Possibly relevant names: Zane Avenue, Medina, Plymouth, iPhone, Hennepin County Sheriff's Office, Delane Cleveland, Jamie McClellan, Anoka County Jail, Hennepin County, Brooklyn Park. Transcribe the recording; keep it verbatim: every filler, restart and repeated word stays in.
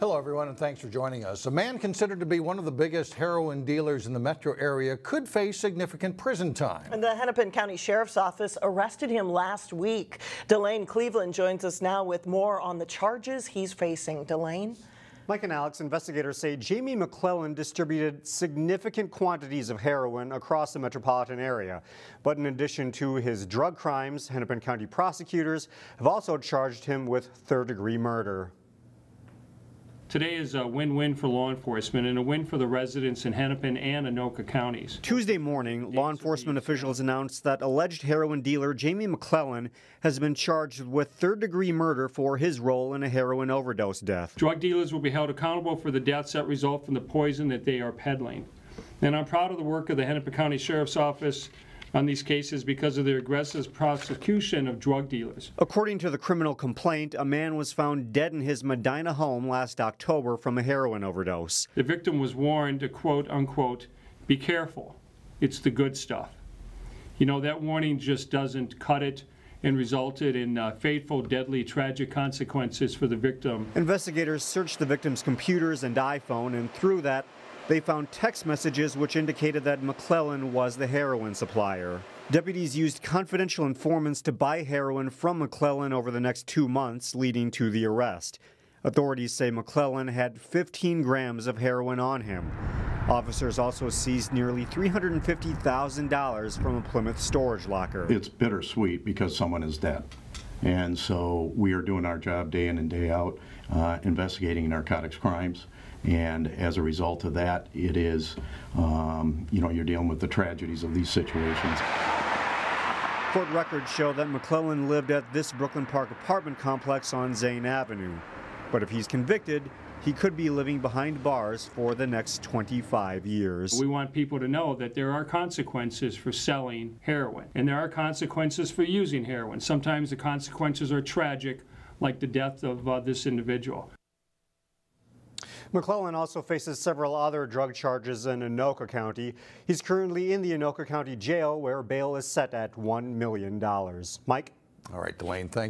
Hello everyone, and thanks for joining us. A man considered to be one of the biggest heroin dealers in the metro area could face significant prison time. And the Hennepin County Sheriff's Office arrested him last week. Delane Cleveland joins us now with more on the charges he's facing. Delane? Mike and Alex, investigators say Jamie McClellan distributed significant quantities of heroin across the metropolitan area. But in addition to his drug crimes, Hennepin County prosecutors have also charged him with third-degree murder. Today is a win-win for law enforcement and a win for the residents in Hennepin and Anoka counties. Tuesday morning, law enforcement officials announced that alleged heroin dealer Jamie McClellan has been charged with third-degree murder for his role in a heroin overdose death. Drug dealers will be held accountable for the deaths that result from the poison that they are peddling. And I'm proud of the work of the Hennepin County Sheriff's Office on these cases because of their aggressive prosecution of drug dealers. According to the criminal complaint, a man was found dead in his Medina home last October from a heroin overdose. The victim was warned to, quote unquote, be careful, it's the good stuff. You know, that warning just doesn't cut it, and resulted in uh, fateful, deadly, tragic consequences for the victim. Investigators searched the victim's computers and iPhone, and through that, they found text messages which indicated that McClellan was the heroin supplier. Deputies used confidential informants to buy heroin from McClellan over the next two months, leading to the arrest. Authorities say McClellan had fifteen grams of heroin on him. Officers also seized nearly three hundred fifty thousand dollars from a Plymouth storage locker. It's bittersweet because someone is dead. And so we are doing our job day in and day out, uh, investigating narcotics crimes. And as a result of that, it is, um, you know, you're dealing with the tragedies of these situations. Court records show that McClellan lived at this Brooklyn Park apartment complex on Zane Avenue. But if he's convicted, he could be living behind bars for the next twenty-five years. We want people to know that there are consequences for selling heroin, and there are consequences for using heroin. Sometimes the consequences are tragic, like the death of uh, this individual. McClellan also faces several other drug charges in Anoka County. He's currently in the Anoka County Jail, where bail is set at one million dollars. Mike? All right, Delane, thanks.